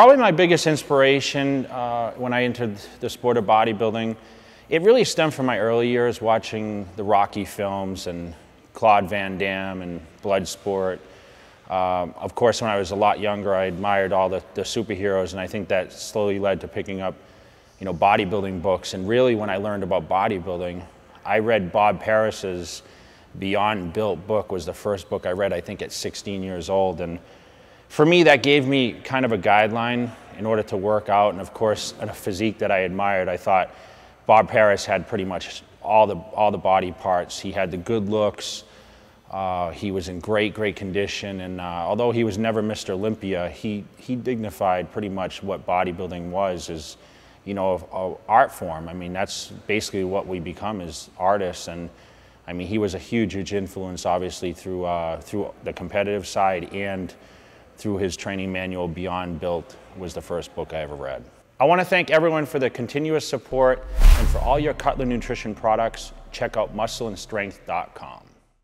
Probably my biggest inspiration when I entered the sport of bodybuilding, it really stemmed from my early years watching the Rocky films and Claude Van Damme and Bloodsport. Of course, when I was a lot younger, I admired all the superheroes, and I think that slowly led to picking up, you know, bodybuilding books. And really, when I learned about bodybuilding, I read Bob Paris's Beyond Built book was the first book I read, I think, at 16 years old. And for me, that gave me kind of a guideline in order to work out, and of course, a physique that I admired. I thought Bob Paris had pretty much all the body parts. He had the good looks. He was in great condition, and although he was never Mr. Olympia, he dignified pretty much what bodybuilding was, as you know, an art form. I mean, that's basically what we become as artists, and I mean, he was a huge influence, obviously, through the competitive side and through his training manual. Beyond Built was the first book I ever read. I want to thank everyone for their continuous support, and for all your Cutler Nutrition products, check out muscleandstrength.com.